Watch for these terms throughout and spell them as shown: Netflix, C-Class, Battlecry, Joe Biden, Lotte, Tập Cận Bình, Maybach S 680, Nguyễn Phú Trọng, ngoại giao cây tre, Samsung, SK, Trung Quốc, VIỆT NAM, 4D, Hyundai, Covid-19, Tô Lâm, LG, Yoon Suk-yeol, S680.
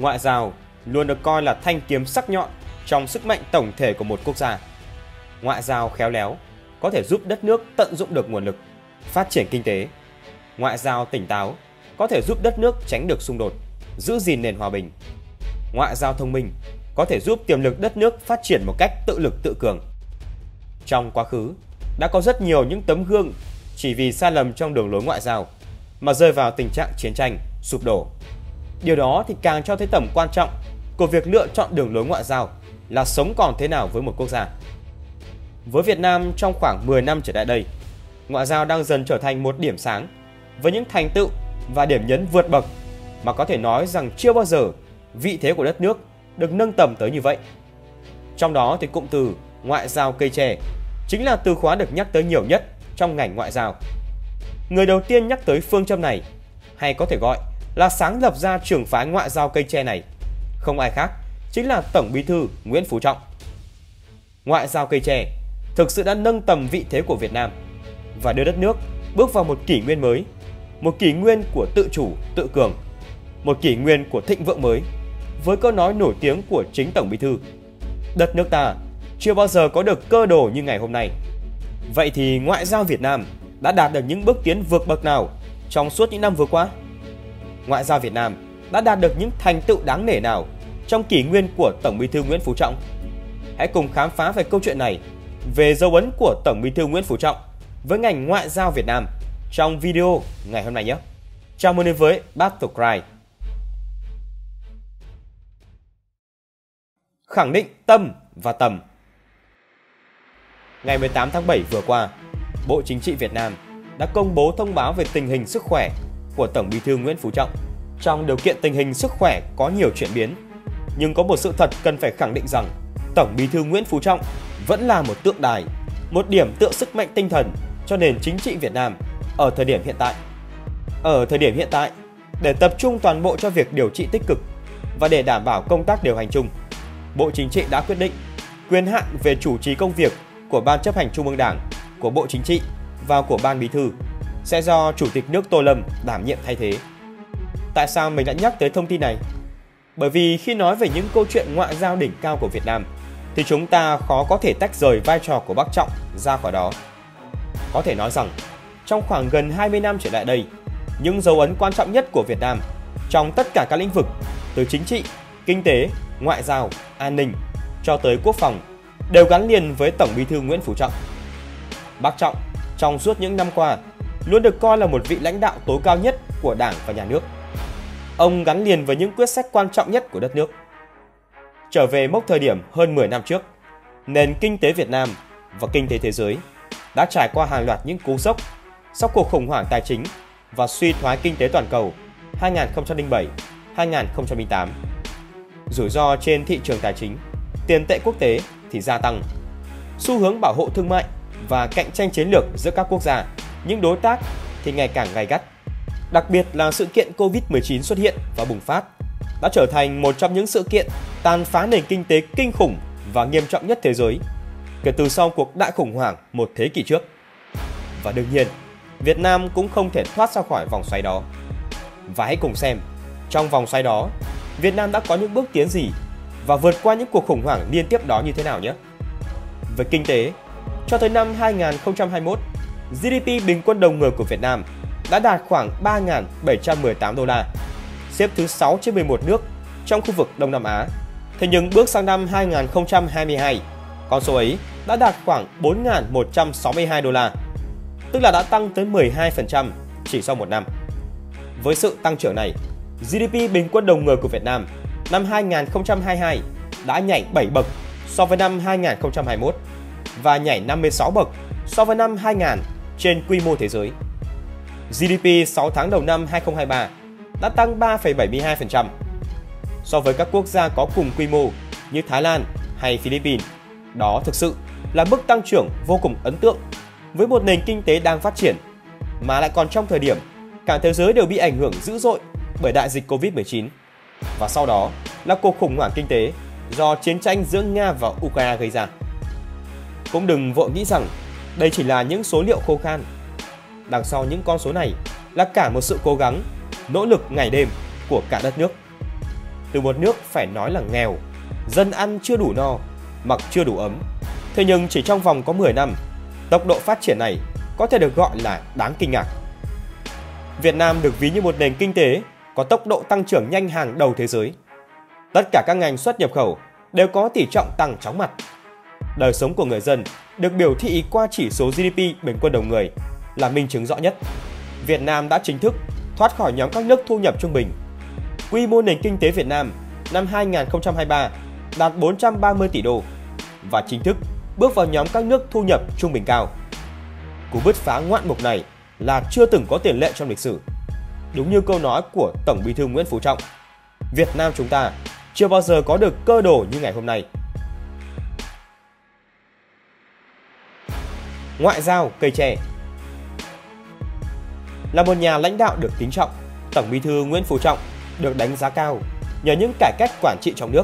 ngoại giao luôn được coi là thanh kiếm sắc nhọn trong sức mạnh tổng thể của một quốc gia. Ngoại giao khéo léo có thể giúp đất nước tận dụng được nguồn lực, phát triển kinh tế. Ngoại giao tỉnh táo có thể giúp đất nước tránh được xung đột, giữ gìn nền hòa bình. Ngoại giao thông minh có thể giúp tiềm lực đất nước phát triển một cách tự lực tự cường. Trong quá khứ, đã có rất nhiều những tấm gương chỉ vì sai lầm trong đường lối ngoại giao mà rơi vào tình trạng chiến tranh, sụp đổ. Điều đó thì càng cho thấy tầm quan trọng của việc lựa chọn đường lối ngoại giao là sống còn thế nào với một quốc gia. Với Việt Nam trong khoảng 10 năm trở lại đây, ngoại giao đang dần trở thành một điểm sáng với những thành tựu và điểm nhấn vượt bậc mà có thể nói rằng chưa bao giờ vị thế của đất nước được nâng tầm tới như vậy. Trong đó thì cụm từ ngoại giao cây tre chính là từ khóa được nhắc tới nhiều nhất trong ngành ngoại giao. Người đầu tiên nhắc tới phương châm này, hay có thể gọi là sáng lập ra trường phái ngoại giao cây tre này, không ai khác chính là Tổng Bí thư Nguyễn Phú Trọng. Ngoại giao cây tre thực sự đã nâng tầm vị thế của Việt Nam và đưa đất nước bước vào một kỷ nguyên mới, một kỷ nguyên của tự chủ, tự cường, một kỷ nguyên của thịnh vượng mới. Với câu nói nổi tiếng của chính Tổng Bí thư, đất nước ta chưa bao giờ có được cơ đồ như ngày hôm nay. Vậy thì ngoại giao Việt Nam đã đạt được những bước tiến vượt bậc nào trong suốt những năm vừa qua? Ngoại giao Việt Nam đã đạt được những thành tựu đáng nể nào trong kỷ nguyên của Tổng Bí thư Nguyễn Phú Trọng? Hãy cùng khám phá về câu chuyện này, về dấu ấn của Tổng Bí thư Nguyễn Phú Trọng với ngành ngoại giao Việt Nam trong video ngày hôm nay nhé. Chào mừng đến với Battlecry. Khẳng định tâm và tầm. Ngày 18 tháng 7 vừa qua, Bộ Chính trị Việt Nam đã công bố thông báo về tình hình sức khỏe của Tổng Bí thư Nguyễn Phú Trọng. Trong điều kiện tình hình sức khỏe có nhiều chuyển biến, nhưng có một sự thật cần phải khẳng định rằng Tổng Bí thư Nguyễn Phú Trọng vẫn là một tượng đài, một điểm tựa sức mạnh tinh thần cho nền chính trị Việt Nam ở thời điểm hiện tại. Ở thời điểm hiện tại, để tập trung toàn bộ cho việc điều trị tích cực và để đảm bảo công tác điều hành chung, Bộ Chính trị đã quyết định quyền hạn về chủ trì công việc của Ban Chấp hành Trung ương Đảng, của Bộ Chính trị và của Ban Bí thư sẽ do Chủ tịch nước Tô Lâm đảm nhiệm thay thế. Tại sao mình đã nhắc tới thông tin này? Bởi vì khi nói về những câu chuyện ngoại giao đỉnh cao của Việt Nam thì chúng ta khó có thể tách rời vai trò của Bác Trọng ra khỏi đó. Có thể nói rằng trong khoảng gần 20 năm trở lại đây, những dấu ấn quan trọng nhất của Việt Nam trong tất cả các lĩnh vực từ chính trị, kinh tế, ngoại giao, an ninh cho tới quốc phòng đều gắn liền với Tổng Bí thư Nguyễn Phú Trọng. Bác Trọng trong suốt những năm qua luôn được coi là một vị lãnh đạo tối cao nhất của Đảng và Nhà nước. Ông gắn liền với những quyết sách quan trọng nhất của đất nước. Trở về mốc thời điểm hơn 10 năm trước, nền kinh tế Việt Nam và kinh tế thế giới đã trải qua hàng loạt những cú sốc sau cuộc khủng hoảng tài chính và suy thoái kinh tế toàn cầu 2007-2008. Rủi ro trên thị trường tài chính, tiền tệ quốc tế thì gia tăng. Xu hướng bảo hộ thương mại và cạnh tranh chiến lược giữa các quốc gia, những đối tác thì ngày càng gay gắt. Đặc biệt là sự kiện Covid-19 xuất hiện và bùng phát đã trở thành một trong những sự kiện tàn phá nền kinh tế kinh khủng và nghiêm trọng nhất thế giới kể từ sau cuộc đại khủng hoảng một thế kỷ trước. Và đương nhiên, Việt Nam cũng không thể thoát ra khỏi vòng xoáy đó. Và hãy cùng xem, trong vòng xoáy đó, Việt Nam đã có những bước tiến gì và vượt qua những cuộc khủng hoảng liên tiếp đó như thế nào nhé. Về kinh tế, cho tới năm 2021, GDP bình quân đầu người của Việt Nam đã đạt khoảng 3.718 đô la, xếp thứ 6 trên 11 nước trong khu vực Đông Nam Á. Thế nhưng bước sang năm 2022, con số ấy đã đạt khoảng 4.162 đô la, tức là đã tăng tới 12% chỉ sau một năm. Với sự tăng trưởng này, GDP bình quân đầu người của Việt Nam năm 2022 đã nhảy 7 bậc so với năm 2021 và nhảy 56 bậc so với năm 2000 trên quy mô thế giới. GDP 6 tháng đầu năm 2023 đã tăng 3,72% so với các quốc gia có cùng quy mô như Thái Lan hay Philippines. Đó thực sự là mức tăng trưởng vô cùng ấn tượng với một nền kinh tế đang phát triển mà lại còn trong thời điểm cả thế giới đều bị ảnh hưởng dữ dội bởi đại dịch Covid-19 và sau đó là cuộc khủng hoảng kinh tế do chiến tranh giữa Nga và Ukraine gây ra. Cũng đừng vội nghĩ rằng đây chỉ là những số liệu khô khan. Đằng sau những con số này là cả một sự cố gắng, nỗ lực ngày đêm của cả đất nước. từ một nước phải nói là nghèo, dân ăn chưa đủ no, mặc chưa đủ ấm. Thế nhưng chỉ trong vòng có 10 năm, tốc độ phát triển này có thể được gọi là đáng kinh ngạc. Việt Nam được ví như một nền kinh tế có tốc độ tăng trưởng nhanh hàng đầu thế giới. Tất cả các ngành xuất nhập khẩu đều có tỷ trọng tăng chóng mặt. Đời sống của người dân được biểu thị qua chỉ số GDP bình quân đầu người là minh chứng rõ nhất. Việt Nam đã chính thức thoát khỏi nhóm các nước thu nhập trung bình. Quy mô nền kinh tế Việt Nam năm 2023 đạt 430 tỷ đô và chính thức bước vào nhóm các nước thu nhập trung bình cao. Cú bứt phá ngoạn mục này là chưa từng có tiền lệ trong lịch sử. Đúng như câu nói của Tổng Bí thư Nguyễn Phú Trọng, Việt Nam chúng ta chưa bao giờ có được cơ đồ như ngày hôm nay. Ngoại giao cây tre. Là một nhà lãnh đạo được kính trọng, Tổng Bí thư Nguyễn Phú Trọng được đánh giá cao nhờ những cải cách quản trị trong nước,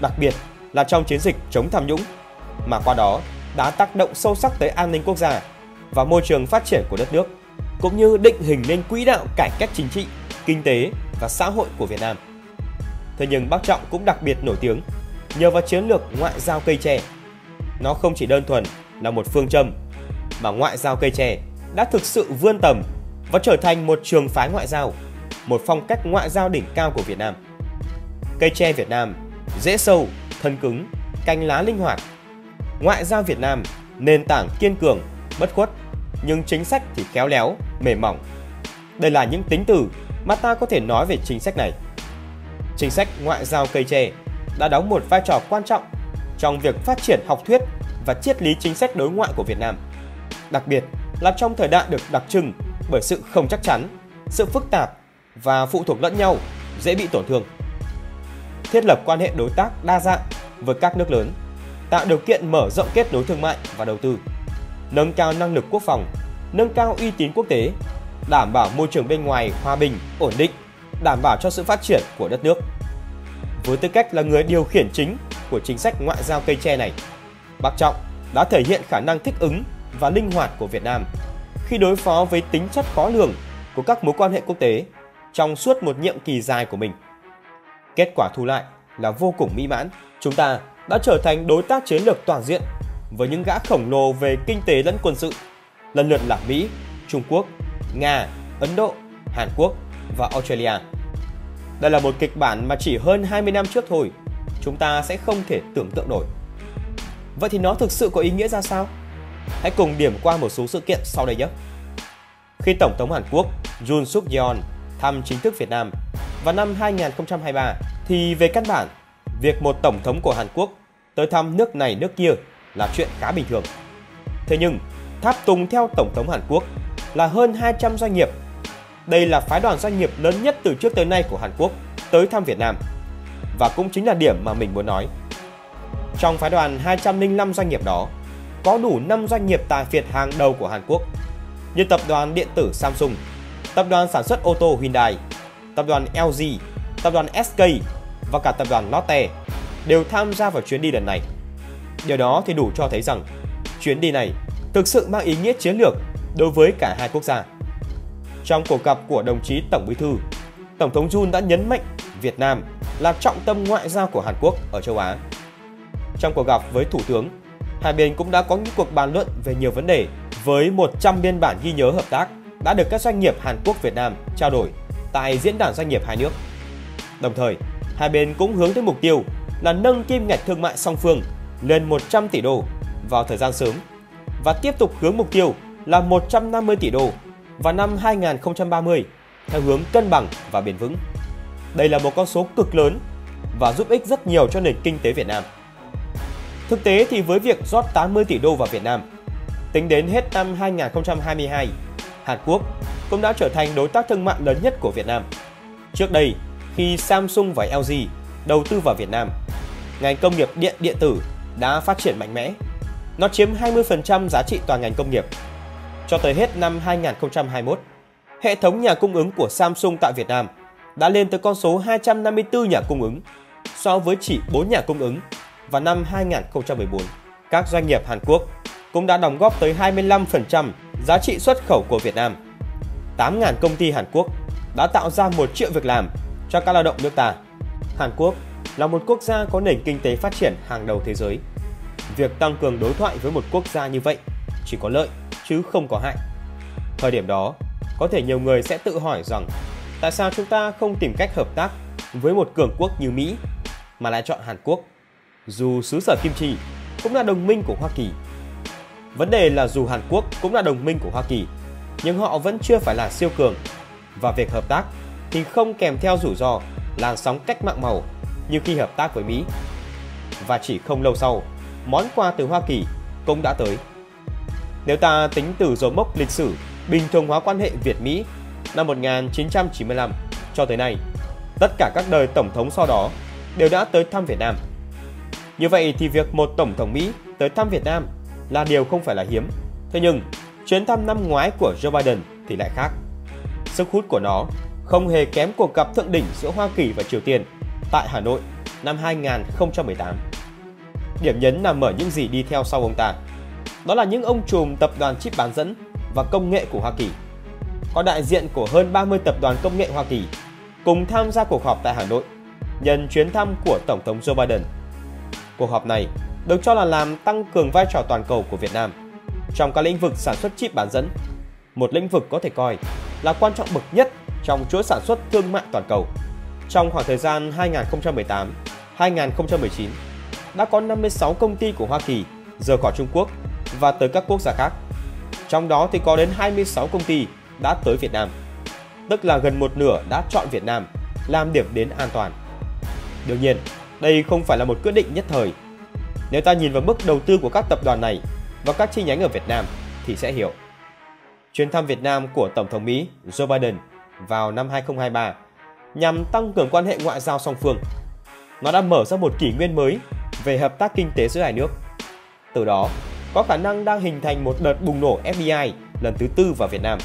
đặc biệt là trong chiến dịch chống tham nhũng, mà qua đó đã tác động sâu sắc tới an ninh quốc gia và môi trường phát triển của đất nước, cũng như định hình nên quỹ đạo cải cách chính trị, kinh tế và xã hội của Việt Nam. Thế nhưng bác Trọng cũng đặc biệt nổi tiếng nhờ vào chiến lược ngoại giao cây tre. Nó không chỉ đơn thuần là một phương châm, mà ngoại giao cây tre đã thực sự vươn tầm và trở thành một trường phái ngoại giao, một phong cách ngoại giao đỉnh cao của Việt Nam. Cây tre Việt Nam rễ sâu, thân cứng, cành lá linh hoạt. Ngoại giao Việt Nam nền tảng kiên cường, bất khuất, nhưng chính sách thì khéo léo, mềm mỏng. Đây là những tính từ mà ta có thể nói về chính sách này. Chính sách ngoại giao cây tre đã đóng một vai trò quan trọng trong việc phát triển học thuyết và triết lý chính sách đối ngoại của Việt Nam, đặc biệt là trong thời đại được đặc trưng bởi sự không chắc chắn, sự phức tạp và phụ thuộc lẫn nhau, dễ bị tổn thương. Thiết lập quan hệ đối tác đa dạng với các nước lớn, tạo điều kiện mở rộng kết nối thương mại và đầu tư, nâng cao năng lực quốc phòng, nâng cao uy tín quốc tế, đảm bảo môi trường bên ngoài hòa bình, ổn định, đảm bảo cho sự phát triển của đất nước. Với tư cách là người điều khiển chính của chính sách ngoại giao cây tre này, Bác Trọng đã thể hiện khả năng thích ứng và linh hoạt của Việt Nam khi đối phó với tính chất khó lường của các mối quan hệ quốc tế trong suốt một nhiệm kỳ dài của mình. Kết quả thu lại là vô cùng mỹ mãn. Chúng ta đã trở thành đối tác chiến lược toàn diện với những gã khổng lồ về kinh tế lẫn quân sự, lần lượt là Mỹ, Trung Quốc, Nga, Ấn Độ, Hàn Quốc và Australia. Đây là một kịch bản mà chỉ hơn 20 năm trước thôi, chúng ta sẽ không thể tưởng tượng nổi. Vậy thì nó thực sự có ý nghĩa ra sao? Hãy cùng điểm qua một số sự kiện sau đây nhé. Khi Tổng thống Hàn Quốc Yoon Suk-yeol thăm chính thức Việt Nam vào năm 2023, thì về căn bản, việc một tổng thống của Hàn Quốc tới thăm nước này nước kia là chuyện khá bình thường. Thế nhưng, tháp tùng theo Tổng thống Hàn Quốc là hơn 200 doanh nghiệp. Đây là phái đoàn doanh nghiệp lớn nhất từ trước tới nay của Hàn Quốc tới thăm Việt Nam. Và cũng chính là điểm mà mình muốn nói. Trong phái đoàn 205 doanh nghiệp đó, có đủ 5 doanh nghiệp tài phiệt hàng đầu của Hàn Quốc như tập đoàn điện tử Samsung, tập đoàn sản xuất ô tô Hyundai, tập đoàn LG, tập đoàn SK và cả tập đoàn Lotte đều tham gia vào chuyến đi lần này. Điều đó thì đủ cho thấy rằng chuyến đi này thực sự mang ý nghĩa chiến lược đối với cả hai quốc gia. Trong cuộc gặp của đồng chí Tổng Bí thư, Tổng thống Yoon đã nhấn mạnh Việt Nam là trọng tâm ngoại giao của Hàn Quốc ở châu Á. Trong cuộc gặp với Thủ tướng, hai bên cũng đã có những cuộc bàn luận về nhiều vấn đề với 100 biên bản ghi nhớ hợp tác đã được các doanh nghiệp Hàn Quốc Việt Nam trao đổi tại diễn đàn doanh nghiệp hai nước. Đồng thời, hai bên cũng hướng tới mục tiêu là nâng kim ngạch thương mại song phương lên 100 tỷ đô vào thời gian sớm và tiếp tục hướng mục tiêu là 150 tỷ đô vào năm 2030 theo hướng cân bằng và bền vững. Đây là một con số cực lớn và giúp ích rất nhiều cho nền kinh tế Việt Nam. Thực tế thì với việc rót 80 tỷ đô vào Việt Nam, tính đến hết năm 2022, Hàn Quốc cũng đã trở thành đối tác thương mại lớn nhất của Việt Nam. Trước đây, khi Samsung và LG đầu tư vào Việt Nam, ngành công nghiệp điện tử đã phát triển mạnh mẽ. Nó chiếm 20% giá trị toàn ngành công nghiệp. Cho tới hết năm 2021, hệ thống nhà cung ứng của Samsung tại Việt Nam đã lên tới con số 254 nhà cung ứng so với chỉ 4 nhà cung ứng vào năm 2014. Các doanh nghiệp Hàn Quốc cũng đã đóng góp tới 25% giá trị xuất khẩu của Việt Nam. 8.000 công ty Hàn Quốc đã tạo ra 1 triệu việc làm cho các lao động nước ta. Hàn Quốc là một quốc gia có nền kinh tế phát triển hàng đầu thế giới. Việc tăng cường đối thoại với một quốc gia như vậy chỉ có lợi chứ không có hại. Thời điểm đó, có thể nhiều người sẽ tự hỏi rằng tại sao chúng ta không tìm cách hợp tác với một cường quốc như Mỹ mà lại chọn Hàn Quốc, dù xứ sở kim chi cũng là đồng minh của Hoa Kỳ. Vấn đề là dù Hàn Quốc cũng là đồng minh của Hoa Kỳ, nhưng họ vẫn chưa phải là siêu cường, và việc hợp tác thì không kèm theo rủi ro làn sóng cách mạng màu như khi hợp tác với Mỹ. Và chỉ không lâu sau, món quà từ Hoa Kỳ cũng đã tới. Nếu ta tính từ dấu mốc lịch sử bình thường hóa quan hệ Việt-Mỹ năm 1995 cho tới nay, tất cả các đời tổng thống sau đó đều đã tới thăm Việt Nam. Như vậy thì việc một tổng thống Mỹ tới thăm Việt Nam là điều không phải là hiếm. Thế nhưng, chuyến thăm năm ngoái của Joe Biden thì lại khác. Sức hút của nó không hề kém cuộc gặp thượng đỉnh giữa Hoa Kỳ và Triều Tiên tại Hà Nội năm 2018. Điểm nhấn nằm ở những gì đi theo sau ông ta. Đó là những ông trùm tập đoàn chip bán dẫn và công nghệ của Hoa Kỳ. Có đại diện của hơn 30 tập đoàn công nghệ Hoa Kỳ cùng tham gia cuộc họp tại Hà Nội nhân chuyến thăm của Tổng thống Joe Biden. Cuộc họp này được cho là làm tăng cường vai trò toàn cầu của Việt Nam trong các lĩnh vực sản xuất chip bán dẫn, một lĩnh vực có thể coi là quan trọng bậc nhất trong chuỗi sản xuất thương mại toàn cầu. Trong khoảng thời gian 2018-2019, đã có 56 công ty của Hoa Kỳ rời khỏi Trung Quốc và tới các quốc gia khác. Trong đó thì có đến 26 công ty đã tới Việt Nam, tức là gần một nửa đã chọn Việt Nam làm điểm đến an toàn. Đương nhiên, đây không phải là một quyết định nhất thời. Nếu ta nhìn vào mức đầu tư của các tập đoàn này và các chi nhánh ở Việt Nam thì sẽ hiểu. Chuyến thăm Việt Nam của Tổng thống Mỹ Joe Biden vào năm 2023 nhằm tăng cường quan hệ ngoại giao song phương. Nó đã mở ra một kỷ nguyên mới về hợp tác kinh tế giữa hai nước. Từ đó, có khả năng đang hình thành một đợt bùng nổ FDI lần thứ tư vào Việt Nam.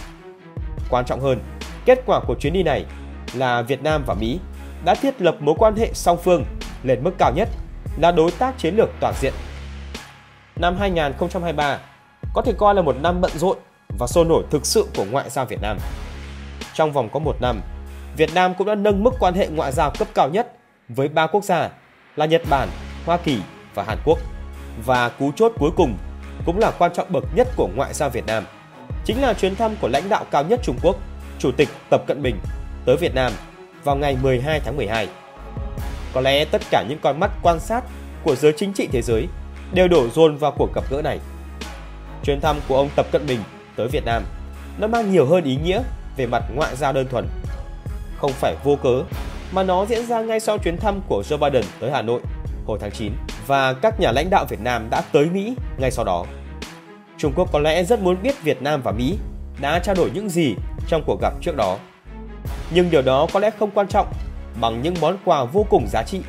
Quan trọng hơn, kết quả của chuyến đi này là Việt Nam và Mỹ đã thiết lập mối quan hệ song phương lên mức cao nhất, là đối tác chiến lược toàn diện. Năm 2023 có thể coi là một năm bận rộn và sôi nổi thực sự của ngoại giao Việt Nam. Trong vòng có một năm, Việt Nam cũng đã nâng mức quan hệ ngoại giao cấp cao nhất với 3 quốc gia là Nhật Bản, Hoa Kỳ và Hàn Quốc. Và cú chốt cuối cùng cũng là quan trọng bậc nhất của ngoại giao Việt Nam, chính là chuyến thăm của lãnh đạo cao nhất Trung Quốc, Chủ tịch Tập Cận Bình tới Việt Nam vào ngày 12 tháng 12. Có lẽ tất cả những con mắt quan sát của giới chính trị thế giới đều đổ dồn vào cuộc gặp gỡ này. Chuyến thăm của ông Tập Cận Bình tới Việt Nam nó mang nhiều hơn ý nghĩa về mặt ngoại giao đơn thuần. Không phải vô cớ mà nó diễn ra ngay sau chuyến thăm của Joe Biden tới Hà Nội hồi tháng 9 và các nhà lãnh đạo Việt Nam đã tới Mỹ ngay sau đó. Trung Quốc có lẽ rất muốn biết Việt Nam và Mỹ đã trao đổi những gì trong cuộc gặp trước đó. Nhưng điều đó có lẽ không quan trọng bằng những món quà vô cùng giá trị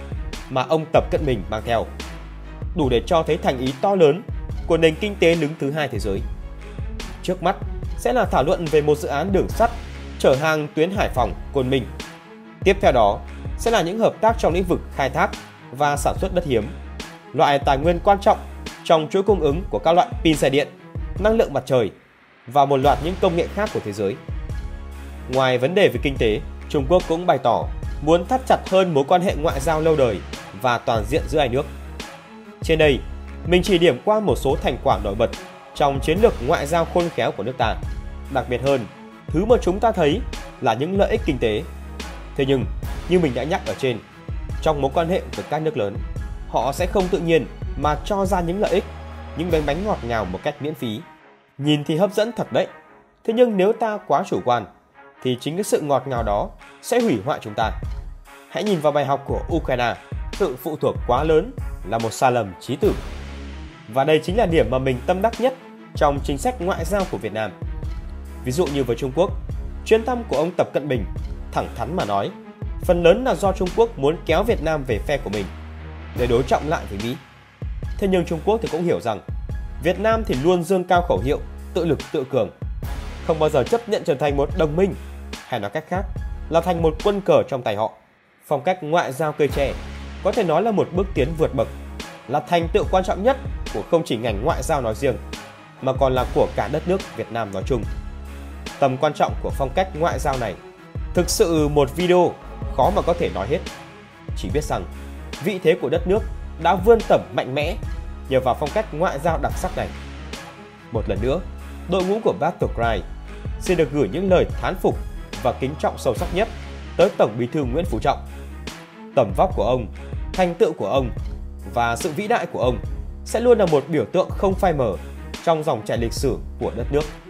mà ông Tập Cận Bình mang theo, đủ để cho thấy thành ý to lớn của nền kinh tế đứng thứ hai thế giới. Trước mắt sẽ là thảo luận về một dự án đường sắt chở hàng tuyến Hải Phòng - Côn Minh. Tiếp theo đó sẽ là những hợp tác trong lĩnh vực khai thác và sản xuất đất hiếm, loại tài nguyên quan trọng trong chuỗi cung ứng của các loại pin xe điện, năng lượng mặt trời và một loạt những công nghệ khác của thế giới. Ngoài vấn đề về kinh tế, Trung Quốc cũng bày tỏ muốn thắt chặt hơn mối quan hệ ngoại giao lâu đời và toàn diện giữa hai nước. Trên đây, mình chỉ điểm qua một số thành quả nổi bật trong chiến lược ngoại giao khôn khéo của nước ta. Đặc biệt hơn, thứ mà chúng ta thấy là những lợi ích kinh tế. Thế nhưng, như mình đã nhắc ở trên, trong mối quan hệ với các nước lớn, họ sẽ không tự nhiên mà cho ra những lợi ích, những bánh ngọt ngào một cách miễn phí. Nhìn thì hấp dẫn thật đấy, thế nhưng nếu ta quá chủ quan, thì chính cái sự ngọt ngào đó sẽ hủy hoại chúng ta. Hãy nhìn vào bài học của Ukraine, sự phụ thuộc quá lớn là một sai lầm chí tử. Và đây chính là điểm mà mình tâm đắc nhất trong chính sách ngoại giao của Việt Nam. Ví dụ như với Trung Quốc, chuyến thăm của ông Tập Cận Bình, thẳng thắn mà nói, phần lớn là do Trung Quốc muốn kéo Việt Nam về phe của mình để đối trọng lại với Mỹ. Thế nhưng Trung Quốc thì cũng hiểu rằng Việt Nam thì luôn dương cao khẩu hiệu tự lực tự cường, không bao giờ chấp nhận trở thành một đồng minh, hay nói cách khác là thành một quân cờ trong tay họ. Phong cách ngoại giao cây tre có thể nói là một bước tiến vượt bậc, là thành tựu quan trọng nhất của không chỉ ngành ngoại giao nói riêng, mà còn là của cả đất nước Việt Nam nói chung. Tầm quan trọng của phong cách ngoại giao này thực sự một video khó mà có thể nói hết. chỉ biết rằng vị thế của đất nước đã vươn tầm mạnh mẽ nhờ vào phong cách ngoại giao đặc sắc này. Một lần nữa, đội ngũ của Battlecry xin được gửi những lời thán phục và kính trọng sâu sắc nhất tới Tổng Bí thư Nguyễn Phú Trọng. Tầm vóc của ông, thành tựu của ông và sự vĩ đại của ông sẽ luôn là một biểu tượng không phai mờ trong dòng chảy lịch sử của đất nước.